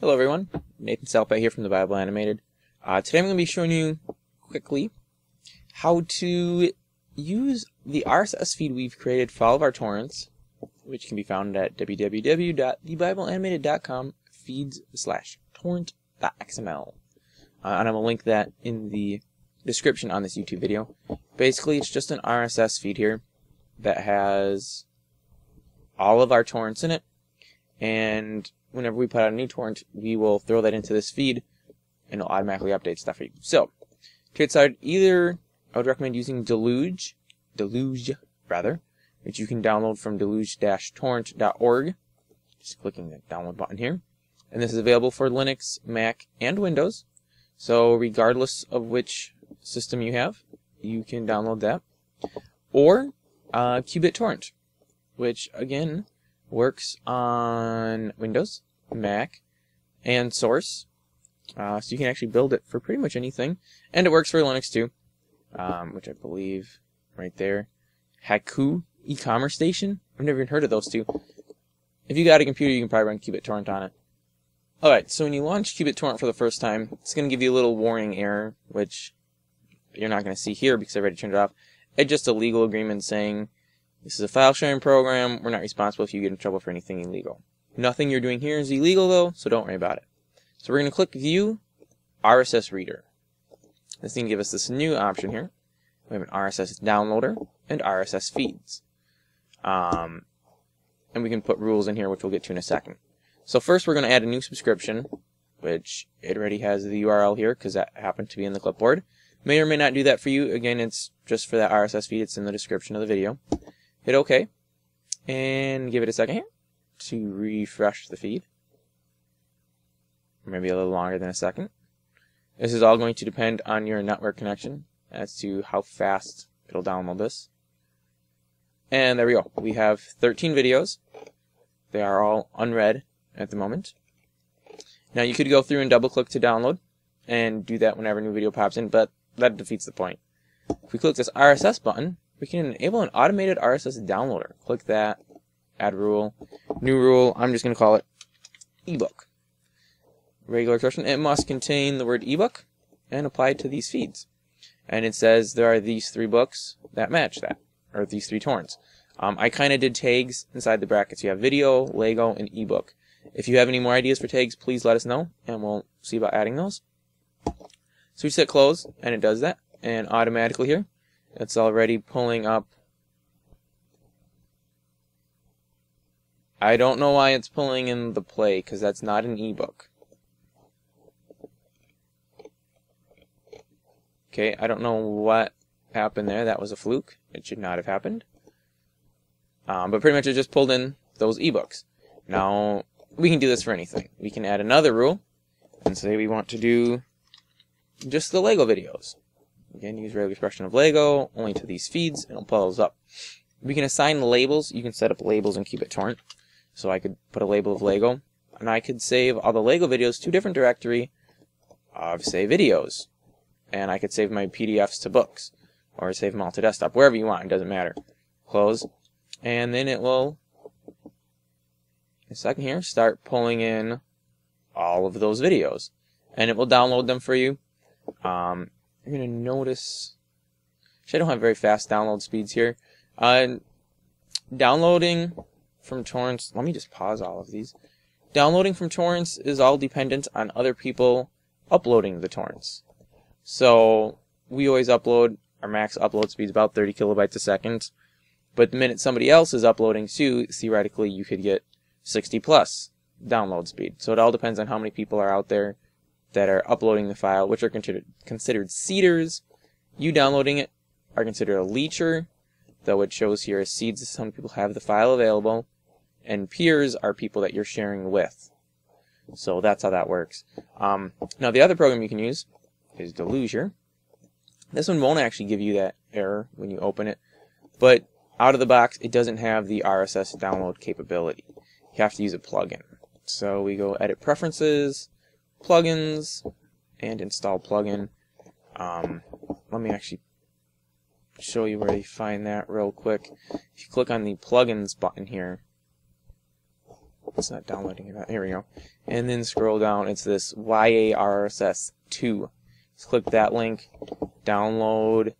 Hello everyone, Nathan Salpey here from The Bible Animated. Today I'm going to be showing you quickly how to use the RSS feed we've created for all of our torrents, which can be found at www.thebibleanimated.com feeds/torrent.xml. And I'm going to link that in the description on this YouTube video. Basically, it's just an RSS feed here that has all of our torrents in it, and whenever we put out a new torrent, we will throw that into this feed and it'll automatically update stuff for you. So, to get started, I would recommend using Deluge, which you can download from deluge-torrent.org. Just clicking the download button here. And this is available for Linux, Mac, and Windows. So, regardless of which system you have, you can download that. Or qBittorrent, which, again, works on Windows, Mac, and Source, so you can actually build it for pretty much anything, and it works for Linux too, which I believe right there, Haku, E-commerce Station. I've never even heard of those two. If you got a computer, you can probably run qBittorrent on it. All right, so when you launch qBittorrent for the first time, it's going to give you a little warning error, which you're not going to see here because I already turned it off. It's just a legal agreement saying, this is a file sharing program. We're not responsible if you get in trouble for anything illegal. Nothing you're doing here is illegal though, so don't worry about it. So we're going to click View RSS Reader. This is going to give us this new option here. We have an RSS Downloader and RSS Feeds. And we can put rules in here, which we'll get to in a second. So first we're going to add a new subscription, which it already has the URL here because that happened to be in the clipboard. May or may not do that for you. Again, it's just for that RSS feed. It's in the description of the video. Hit OK, and give it a second here to refresh the feed. Maybe a little longer than a second. This is all going to depend on your network connection as to how fast it'll download this. And there we go. We have 13 videos. They are all unread at the moment. Now you could go through and double-click to download and do that whenever a new video pops in, but that defeats the point. If we click this RSS button, we can enable an automated RSS downloader. Click that, add rule, new rule. I'm just going to call it ebook. Regular expression. It must contain the word ebook and apply it to these feeds. And it says there are these three books that match that, or these three torrents. I kind of did tags inside the brackets. You have video, Lego, and ebook. If you have any more ideas for tags, please let us know, and we'll see about adding those. So we just hit close, and it does that, and automatically here, it's already pulling up. I don't know why it's pulling in the play, because that's not an ebook. Okay, I don't know what happened there. That was a fluke. It should not have happened. But pretty much it just pulled in those ebooks. Now, we can do this for anything. We can add another rule and say we want to do just the Lego videos. Again, use regular expression of Lego, only to these feeds, and it'll pull those up. We can assign labels. You can set up labels in qBittorrent. So I could put a label of Lego, and I could save all the Lego videos to a different directory of, say, videos. And I could save my PDFs to books, or save them all to desktop, wherever you want, it doesn't matter. Close. And then it will, in a second here, start pulling in all of those videos. And it will download them for you. You're going to notice, actually I don't have very fast download speeds here. Downloading from torrents, let me just pause all of these. Downloading from torrents is all dependent on other people uploading the torrents. So we always upload, our max upload speed is about 30 kilobytes a second. But the minute somebody else is uploading too, theoretically you could get 60 plus download speed. So it all depends on how many people are out there that are uploading the file, which are considered seeders. You downloading it are considered a leacher, though it shows here as seeds. Some people have the file available, and peers are people that you're sharing with. So that's how that works. Now the other program you can use is Deluge. This one won't actually give you that error when you open it, but out of the box it doesn't have the RSS download capability. You have to use a plugin. So we go Edit Preferences, Plugins, and Install Plugin. Let me actually show you where you find that real quick. If you click on the Plugins button here, It's not downloading it. Here we go. And then scroll down. It's this Y-A-R-S-S-2. Let's click that link. Download.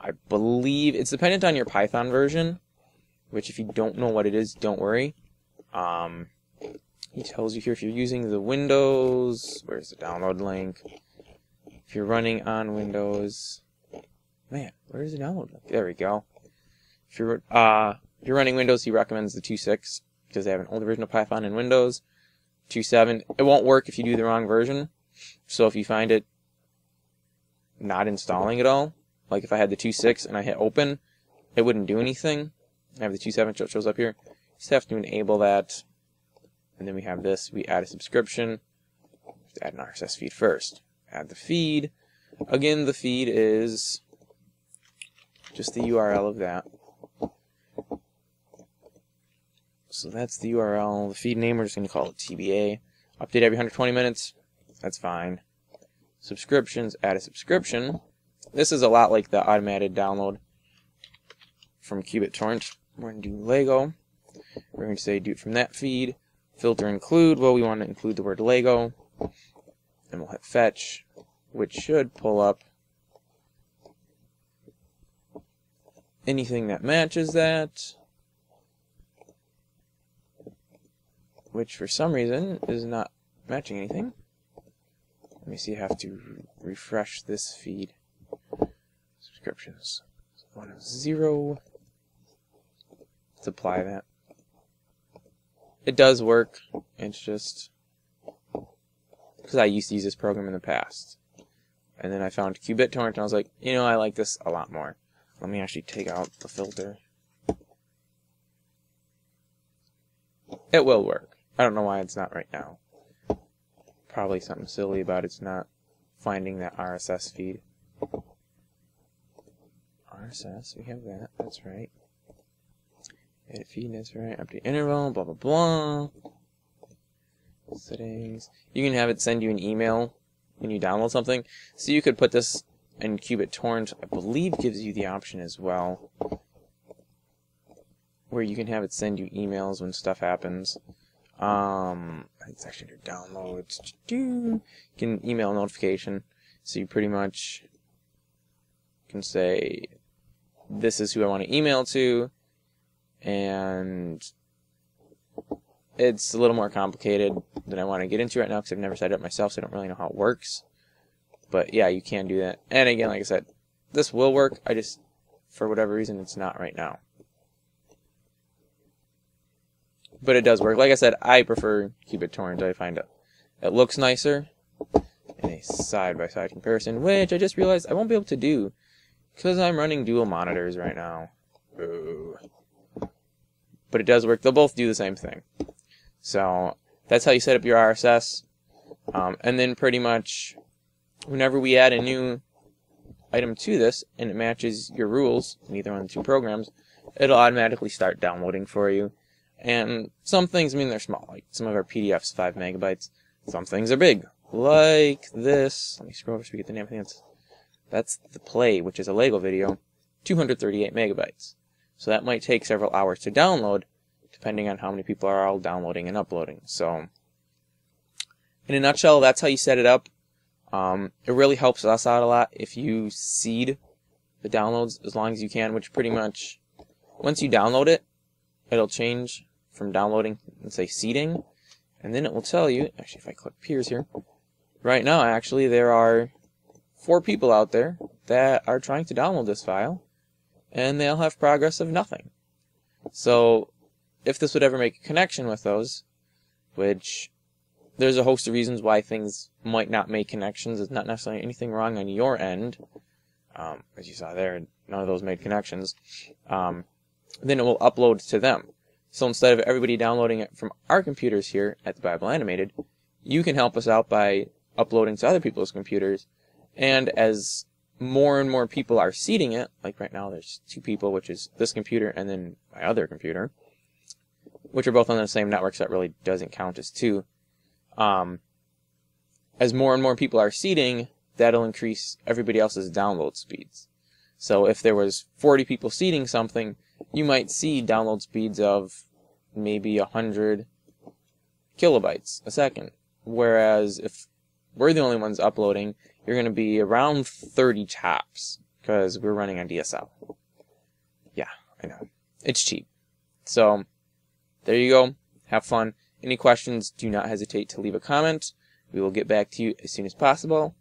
I believe it's dependent on your Python version, which if you don't know what it is, don't worry. He tells you here if you're using the Windows. Where's the download link? If you're running on Windows. Man, where's the download link? There we go. If you're running Windows, he recommends the 2.6 because they have an older version of Python in Windows. 2.7. It won't work if you do the wrong version. So if you find it not installing at all, like if I had the 2.6 and I hit open, it wouldn't do anything. I have the 2.7, so it shows up here. You just have to enable that. And then we have this. We add a subscription. We have to add an RSS feed first. Add the feed. Again, the feed is just the URL of that. So that's the URL. The feed name, we're just going to call it TBA. Update every 120 minutes. That's fine. Subscriptions. Add a subscription. This is a lot like the automated download from qBittorrent. We're going to do Lego. We're going to say do it from that feed. Filter include. Well, we want to include the word Lego. And we'll hit fetch, which should pull up anything that matches that. Which for some reason is not matching anything. Let me see, I have to refresh this feed. Subscriptions. 1 of 0. Let's apply that. It does work. It's just because I used to use this program in the past. And then I found qBittorrent and I was like, you know, I like this a lot more. Let me actually take out the filter. It will work. I don't know why it's not right now. Probably something silly about it's not finding that RSS feed. RSS, we have that. That's right. Edit feed, that's right. Update interval, blah, blah, blah. Settings. You can have it send you an email when you download something. So you could put this in qBittorrent, I believe gives you the option as well, where you can have it send you emails when stuff happens. It's actually under downloads. You can email notification. So you pretty much can say, this is who I want to email to. And it's a little more complicated than I want to get into right now because I've never set it up myself, so I don't really know how it works. But yeah, you can do that. And again, like I said, this will work. I just, for whatever reason, it's not right now. But it does work. Like I said, I prefer qBittorrent. I find it looks nicer in a side-by-side comparison, which I just realized I won't be able to do because I'm running dual monitors right now. Ooh. But it does work. They'll both do the same thing. So that's how you set up your RSS. And then pretty much whenever we add a new item to this and it matches your rules in either one of the two programs, it'll automatically start downloading for you. And some things, I mean, they're small. Like some of our PDFs, 5 MB. Some things are big, like this. Let me scroll over so we get the name. I think that's the play, which is a Lego video, 238 MB. So that might take several hours to download, depending on how many people are all downloading and uploading. So in a nutshell, that's how you set it up. It really helps us out a lot if you seed the downloads as long as you can, which pretty much once you download it, it'll change from downloading and say seeding. And then it will tell you, actually, if I click peers here, right now, actually, there are 4 people out there that are trying to download this file. And they'll have progress of nothing. So if this would ever make a connection with those, which there's a host of reasons why things might not make connections. It's not necessarily anything wrong on your end. As you saw there, none of those made connections. Then it will upload to them. So instead of everybody downloading it from our computers here at the Bible Animated, you can help us out by uploading to other people's computers. And as more and more people are seeding it, like right now there's 2 people, which is this computer and then my other computer, which are both on the same network, so that really doesn't count as 2. As more and more people are seeding, that'll increase everybody else's download speeds. So if there was 40 people seeding something, you might see download speeds of maybe 100 kilobytes a second. Whereas if we're the only ones uploading, you're going to be around 30 tops because we're running on DSL. Yeah, I know. It's cheap. So there you go. Have fun. Any questions, do not hesitate to leave a comment. We will get back to you as soon as possible.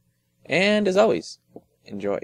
And as always, enjoy.